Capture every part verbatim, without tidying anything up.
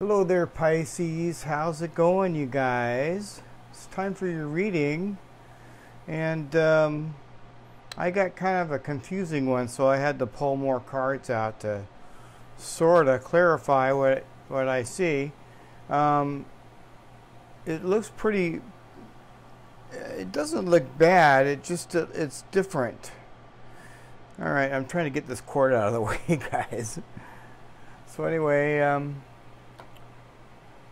Hello there, Pisces. How's it going, you guys? It's time for your reading, and um, I got kind of a confusing one, so I had to pull more cards out to sort of clarify what what I see. Um, it looks pretty. It doesn't look bad. It just it's different. All right, I'm trying to get this cord out of the way, guys. So anyway. Um,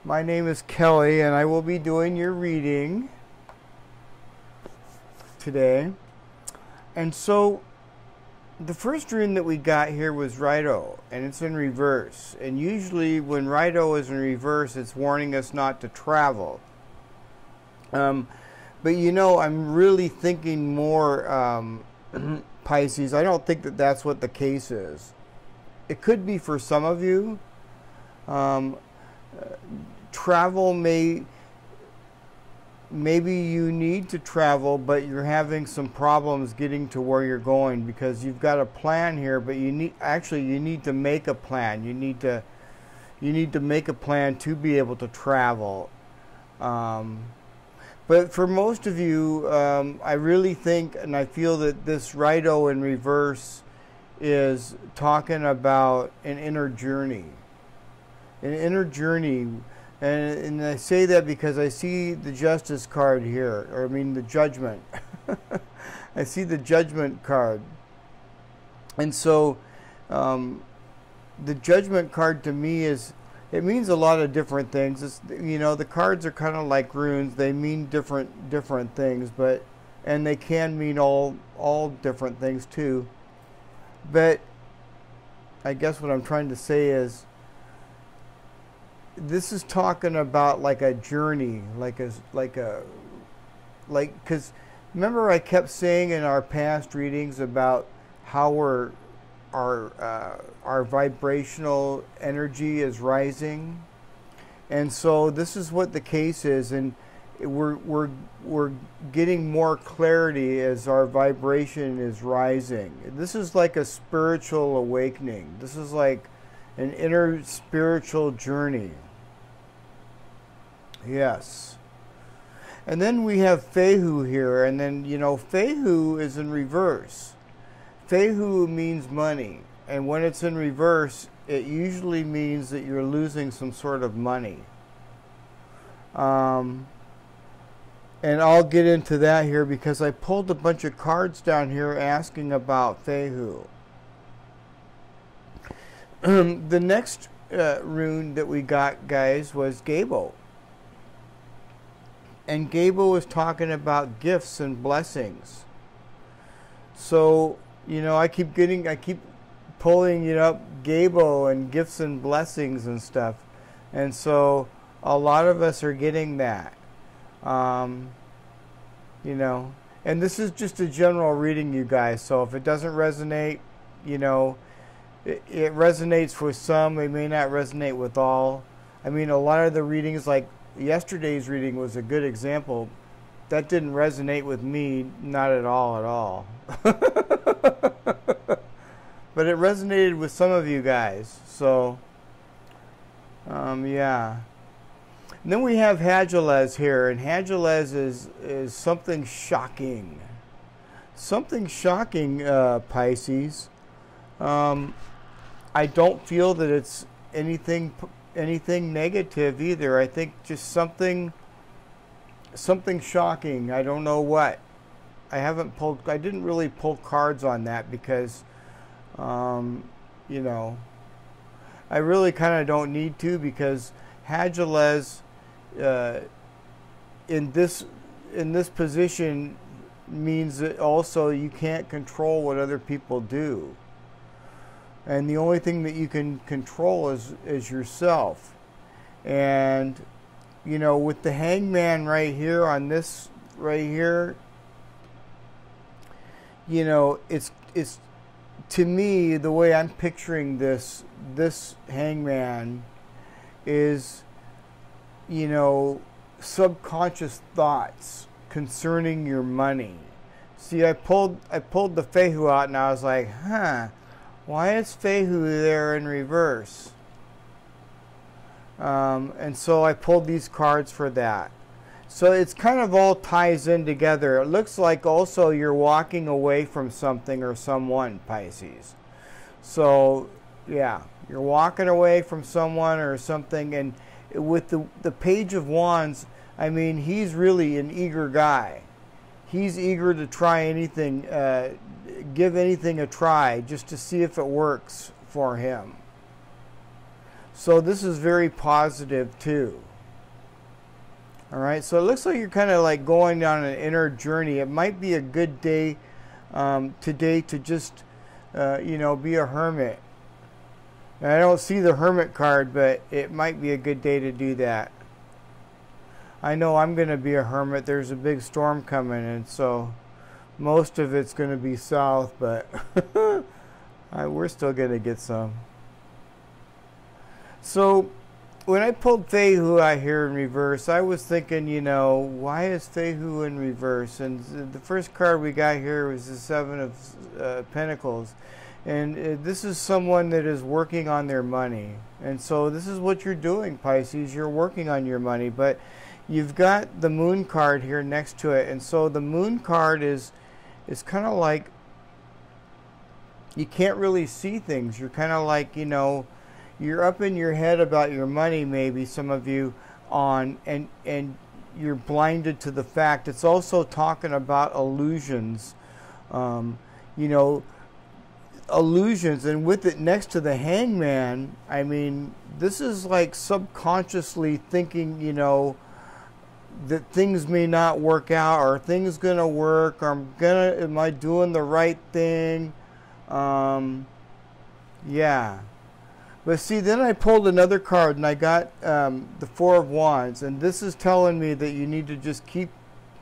My name is Kelly, and I will be doing your reading today. And so, the first dream that we got here was Rido, and it's in reverse. And usually, when Rido is in reverse, it's warning us not to travel. Um, but you know, I'm really thinking more um, Pisces. I don't think that that's what the case is. It could be for some of you. Um, uh, Travel may, maybe you need to travel, but you're having some problems getting to where you're going because you've got a plan here, but you need, actually you need to make a plan. You need to, you need to make a plan to be able to travel. Um, but for most of you, um, I really think, and I feel that this Rido in reverse is talking about an inner journey, an inner journey. And, and I say that because I see the justice card here, or I mean the judgment. I see the judgment card. And so um, the judgment card to me is, it means a lot of different things. It's, you know, the cards are kind of like runes. They mean different different things, but and they can mean all, all different things too. But I guess what I'm trying to say is, this is talking about like a journey, like a, like a, like, because remember I kept saying in our past readings about how we're, our, uh, our vibrational energy is rising. And so this is what the case is. And we're, we're, we're getting more clarity as our vibration is rising. This is like a spiritual awakening. This is like an inner spiritual journey. Yes. And then we have Fehu here, and then, you know, Fehu is in reverse. Fehu means money, and when it's in reverse, it usually means that you're losing some sort of money. Um, and I'll get into that here because I pulled a bunch of cards down here asking about Fehu. Um, the next uh, rune that we got, guys, was Gebo. And Gebo was talking about gifts and blessings. So, you know, I keep getting, I keep pulling it up, Gebo and gifts and blessings and stuff. And so a lot of us are getting that, um, you know. And this is just a general reading, you guys. So if it doesn't resonate, you know, it resonates with some. It may not resonate with all. I mean, a lot of the readings, like yesterday's reading was a good example. That didn't resonate with me, not at all at all. But it resonated with some of you guys. So, um, yeah. And then we have Hagalaz here. And Hagalaz is, is something shocking. Something shocking, uh, Pisces. Um, I don't feel that it's anything anything negative either. I think just something something shocking. I don't know what. I haven't pulled. I didn't really pull cards on that because, um, you know, I really kind of don't need to because Hagalaz, uh in this in this position means that also you can't control what other people do. And the only thing that you can control is, is yourself. And, you know, with the hangman right here on this right here, you know, it's, it's to me, the way I'm picturing this, this hangman is, you know, subconscious thoughts concerning your money. See, I pulled, I pulled the Fehu out and I was like, huh. Why is Fehu there in reverse? Um, and so I pulled these cards for that. So it's kind of all ties in together. It looks like also you're walking away from something or someone, Pisces. So yeah, you're walking away from someone or something. And with the, the Page of Wands, I mean, he's really an eager guy. He's eager to try anything, uh, give anything a try just to see if it works for him. So this is very positive too. All right, so it looks like you're kind of like going on an inner journey. It might be a good day um, today to just, uh, you know, be a hermit. And I don't see the Hermit card, but it might be a good day to do that. I know I'm going to be a hermit. There's a big storm coming, and so most of it's going to be south, but all right, we're still going to get some. So when I pulled Fehu out here in reverse, I was thinking, you know, why is Fehu in reverse? And the first card we got here was the Seven of uh, Pentacles. And uh, this is someone that is working on their money. And so this is what you're doing, Pisces. You're working on your money. But you've got the Moon card here next to it. And so the Moon card is, is kind of like you can't really see things. You're kind of like, you know, you're up in your head about your money, maybe some of you on, and and you're blinded to the fact. It's also talking about illusions, um, you know, illusions, and with it next to the Hangman, I mean, this is like subconsciously thinking, you know, that things may not work out, or things gonna work, or I'm gonna, am I doing the right thing? Um, yeah. But see, then I pulled another card, and I got um, the Four of Wands, and this is telling me that you need to just keep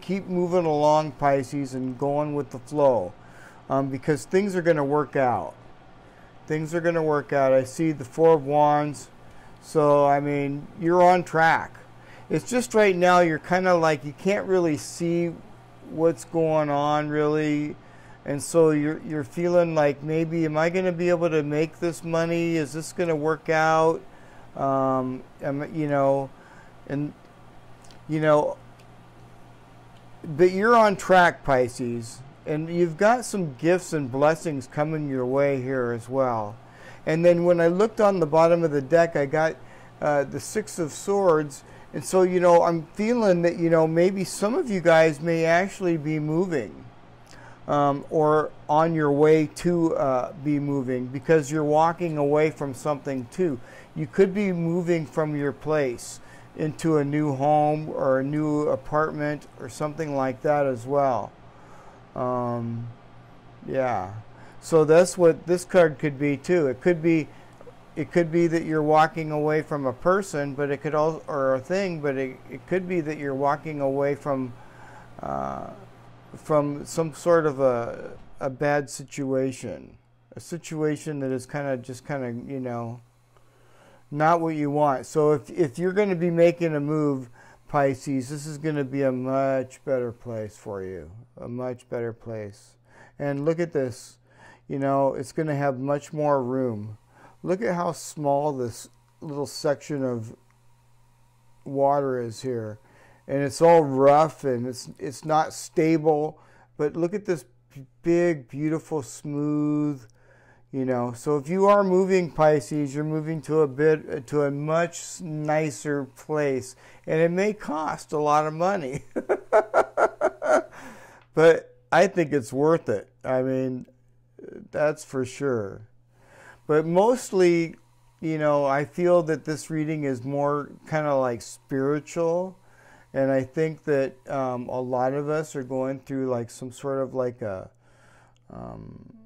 keep moving along, Pisces, and going with the flow, um, because things are going to work out. Things are going to work out. I see the Four of Wands, so I mean, you're on track. It's just right now you're kind of like you can't really see what's going on, really. And so you're, you're feeling like, maybe, am I going to be able to make this money? Is this going to work out? Um, am, you know, and, you know, but you're on track, Pisces. And you've got some gifts and blessings coming your way here as well. And then when I looked on the bottom of the deck, I got uh, the Six of Swords. And so, you know, I'm feeling that, you know, maybe some of you guys may actually be moving. Um, or on your way to uh, be moving, because you're walking away from something too. You could be moving from your place into a new home or a new apartment or something like that as well. Um, yeah, so that's what this card could be too. It could be, it could be that you're walking away from a person, but it could also, or a thing, but it, it could be that you're walking away from. Uh, from some sort of a, a bad situation, a situation that is kind of just kind of, you know, not what you want. So if, if you're going to be making a move, Pisces, this is going to be a much better place for you, a much better place. And look at this, you know, it's going to have much more room. Look at how small this little section of water is here. And it's all rough, and it's it's not stable, but look at this big, beautiful, smooth, you know. So if you are moving, Pisces, you're moving to a bit to a much nicer place, and it may cost a lot of money, but I think it's worth it. I mean, that's for sure. But mostly, you know, I feel that this reading is more kind of like spiritual. And I think that um, a lot of us are going through like some sort of like a, um,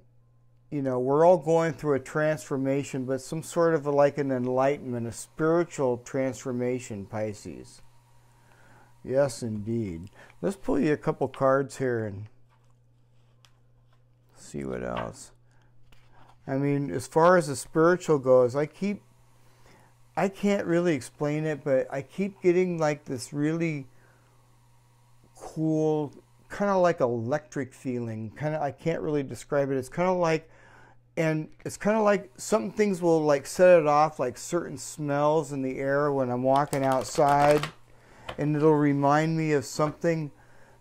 you know, we're all going through a transformation, but some sort of a, like an enlightenment, a spiritual transformation, Pisces. Yes, indeed. Let's pull you a couple cards here and see what else. I mean, as far as the spiritual goes, I keep I can't really explain it, but I keep getting like this really cool, kind of like electric feeling. Kind of, I can't really describe it. It's kind of like And it's kind of like some things will like set it off, like certain smells in the air when I'm walking outside, and it'll remind me of something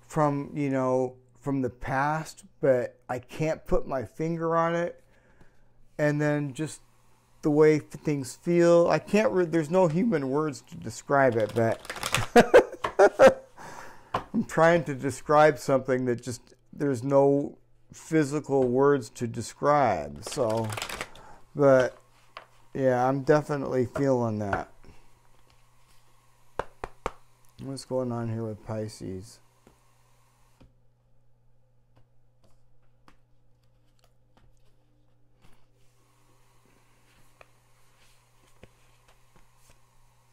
from, you know, from the past, but I can't put my finger on it. And then just the way things feel, I can't re there's no human words to describe it, but I'm trying to describe something that just there's no physical words to describe. So, but yeah, I'm definitely feeling that. What's going on here with Pisces?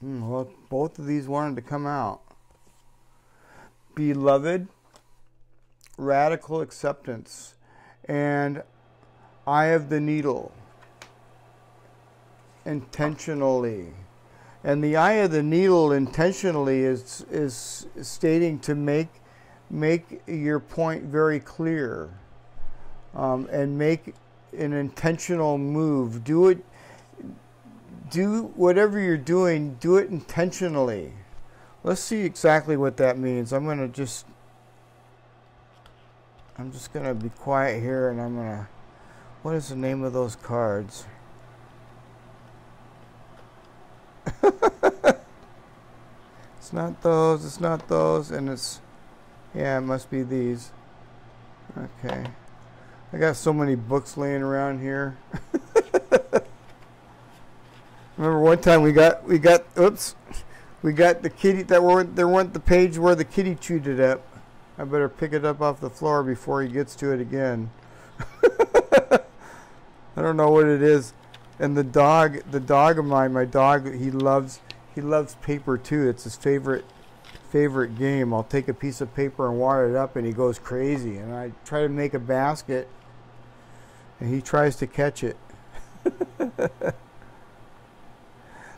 Mm, well, both of these wanted to come out. Beloved, radical acceptance, and eye of the needle, intentionally. And the eye of the needle intentionally is is stating to make make your point very clear, um, and make an intentional move. Do it. Do whatever you're doing. Do it intentionally. Let's see exactly what that means. I'm gonna just. I'm just going to be quiet here, and I'm going to... What is the name of those cards? It's not those, it's not those, and it's... Yeah, it must be these. Okay. I got so many books laying around here. Remember one time we got... We got... Oops. We got the kitty... That were, there weren't the page where the kitty chewed it up. I better pick it up off the floor before he gets to it again. I don't know what it is. And the dog, the dog of mine, my dog, he loves, he loves paper too. It's his favorite, favorite game. I'll take a piece of paper and wire it up, and he goes crazy. And I try to make a basket, and he tries to catch it.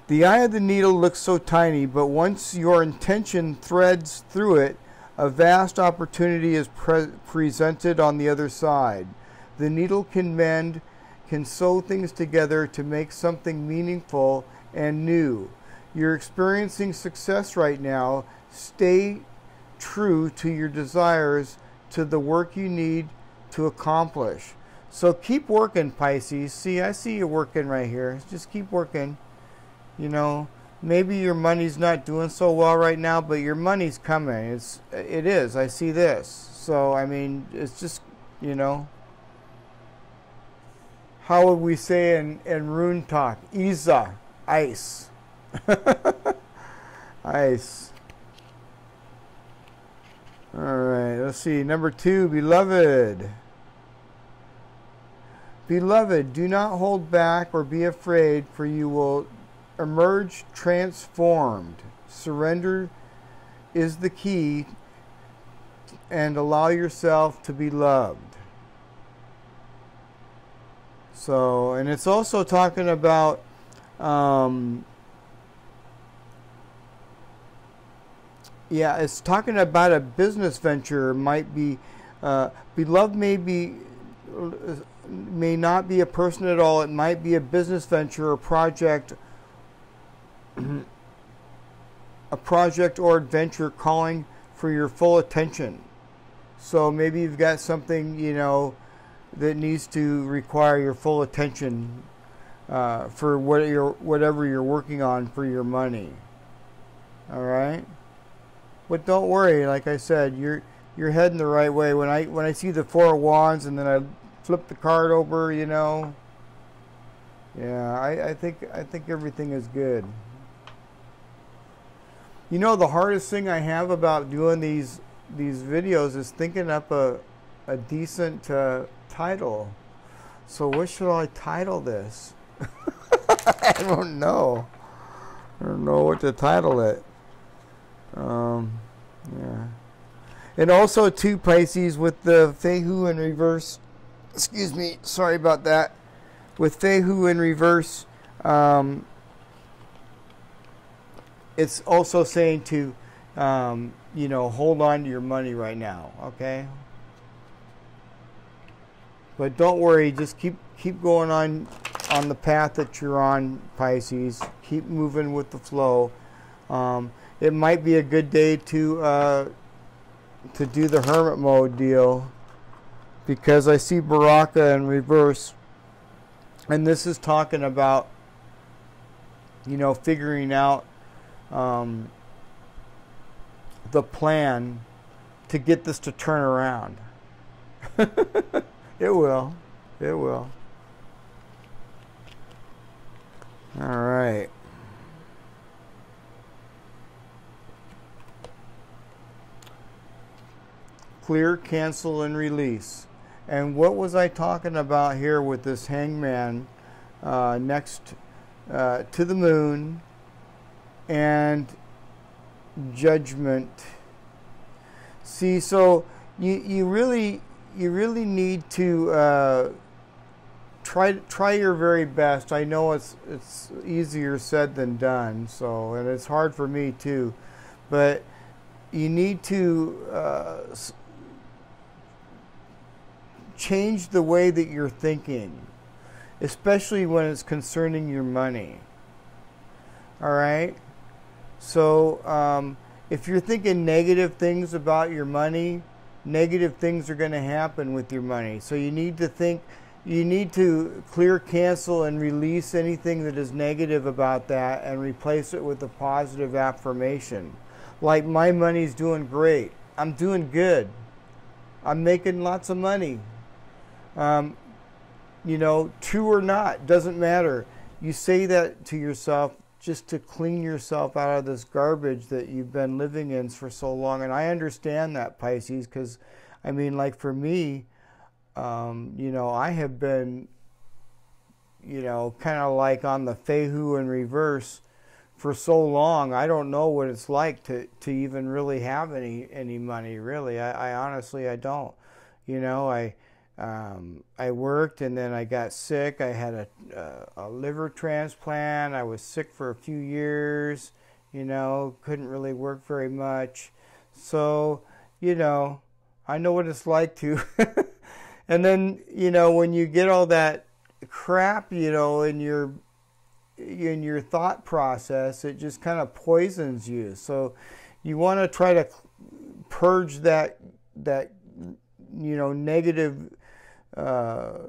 The eye of the needle looks so tiny, but once your intention threads through it, a vast opportunity is pre presented on the other side. The needle can mend, can sew things together to make something meaningful and new. You're experiencing success right now. Stay true to your desires, to the work you need to accomplish. So keep working, Pisces. See, I see you working right here. Just keep working. You know, maybe your money's not doing so well right now, but your money's coming. It's, it is. I see this. So, I mean, it's just, you know, how would we say in, in rune talk? Isa. Ice. Ice. All right. Let's see. Number two, beloved. Beloved, do not hold back or be afraid, for you will... emerge transformed. Surrender is the key, and allow yourself to be loved. So, and it's also talking about um, yeah, it's talking about a business venture. Might be uh, beloved may be may not be a person at all. It might be a business venture or project a project or adventure calling for your full attention. So maybe you've got something, you know, that needs to require your full attention uh, for what you're, whatever you're working on for your money. All right, but don't worry. Like I said, you're you're heading the right way. When I when I see the Four of Wands and then I flip the card over, you know. Yeah, I, I think I think everything is good. You know, the hardest thing I have about doing these these videos is thinking up a, a decent uh, title. So what should I title this? I don't know. I don't know what to title it. Um, yeah. And also, too, Pisces, with the Fehu in reverse. Excuse me. Sorry about that. With Fehu in reverse, um, it's also saying to, um, you know, hold on to your money right now, okay? But don't worry, just keep keep going on on the path that you're on, Pisces. Keep moving with the flow. Um, it might be a good day to uh, to do the hermit mode deal, because I see Baraka in reverse, and this is talking about, you know, figuring out um, the plan to get this to turn around. It will. It will. All right. Clear, cancel, and release. And what was I talking about here with this hangman uh, next uh, to the moon and judgment? See, so you you really you really need to uh, try try your very best. I know it's it's easier said than done. So, and it's hard for me too, but you need to uh, change the way that you're thinking, especially when it's concerning your money. All right. So um, if you're thinking negative things about your money, negative things are going to happen with your money. So you need to think, you need to clear, cancel, and release anything that is negative about that and replace it with a positive affirmation. Like, my money's doing great. I'm doing good. I'm making lots of money. Um, you know, true or not, doesn't matter. You say that to yourself just to clean yourself out of this garbage that you've been living in for so long. And I understand that, Pisces, because, I mean, like for me, um, you know, I have been, you know, kind of like on the Fehu in reverse for so long. I don't know what it's like to, to even really have any, any money, really. I, I honestly, I don't. You know, I... Um, I worked, and then I got sick. I had a, uh, a liver transplant. I was sick for a few years, you know, couldn't really work very much. So, you know, I know what it's like to. And then, you know, when you get all that crap, you know, in your, in your thought process, it just kind of poisons you. So you want to try to purge that, that, you know, negative Uh,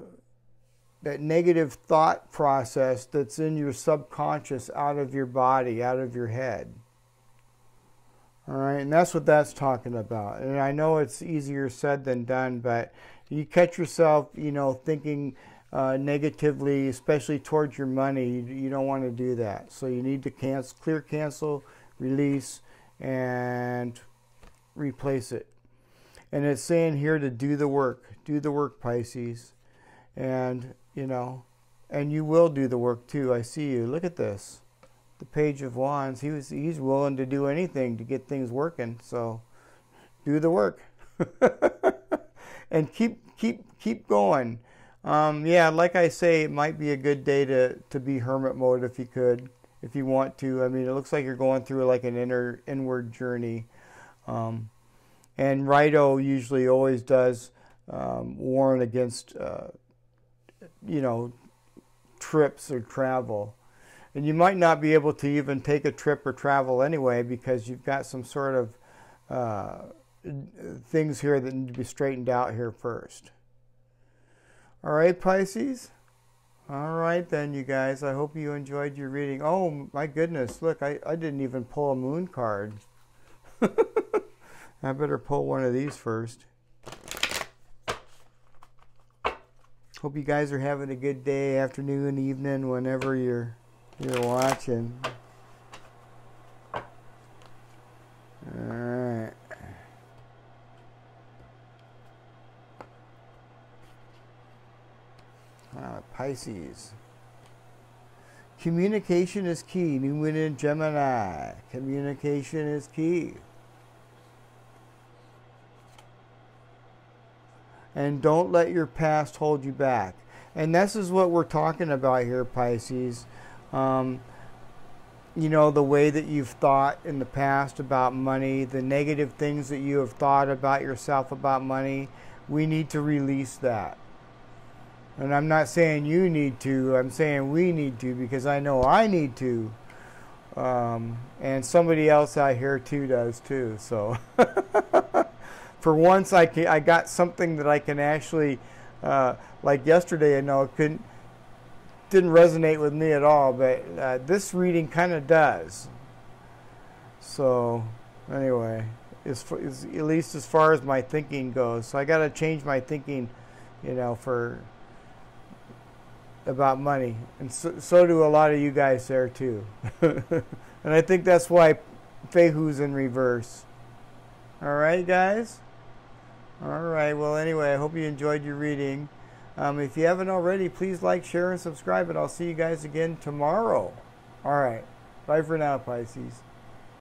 that negative thought process that's in your subconscious out of your body, out of your head. All right, and that's what that's talking about. And I know it's easier said than done, but you catch yourself, you know, thinking uh, negatively, especially towards your money. You, you don't want to do that. So you need to cancel, clear, cancel, release, and replace it. And it's saying here to do the work. Do the work, Pisces. And, you know, and you will do the work too. I see you. Look at this. The Page of Wands. He was, he's willing to do anything to get things working. So do the work. And keep, keep, keep going. Um, yeah, like I say, it might be a good day to, to be hermit mode if you could, if you want to. I mean, it looks like you're going through like an inner, inward journey. Um, and Rido usually always does Um, warn against, uh, you know, trips or travel. And you might not be able to even take a trip or travel anyway, because you've got some sort of uh, things here that need to be straightened out here first. All right, Pisces? All right then, you guys. I hope you enjoyed your reading. Oh, my goodness. Look, I, I didn't even pull a moon card. I better pull one of these first. Hope you guys are having a good day, afternoon, evening, whenever you're you're watching. All right. Ah, Pisces. Communication is key. New Moon in Gemini. Communication is key. And don't let your past hold you back. And this is what we're talking about here, Pisces. Um, you know, the way that you've thought in the past about money, the negative things that you have thought about yourself about money, we need to release that. And I'm not saying you need to, I'm saying we need to, because I know I need to. Um, and somebody else out here too does too. So for once I, can, I got something that I can actually, uh, like yesterday, I know it couldn't, didn't resonate with me at all, but uh, this reading kind of does. So anyway, as, as, at least as far as my thinking goes. So I got to change my thinking, you know, for about money, and so, so do a lot of you guys there too. And I think that's why Fehu's in reverse. All right, guys. All right. Well, anyway, I hope you enjoyed your reading. Um, if you haven't already, please like, share, and subscribe, and I'll see you guys again tomorrow. All right. Bye for now, Pisces.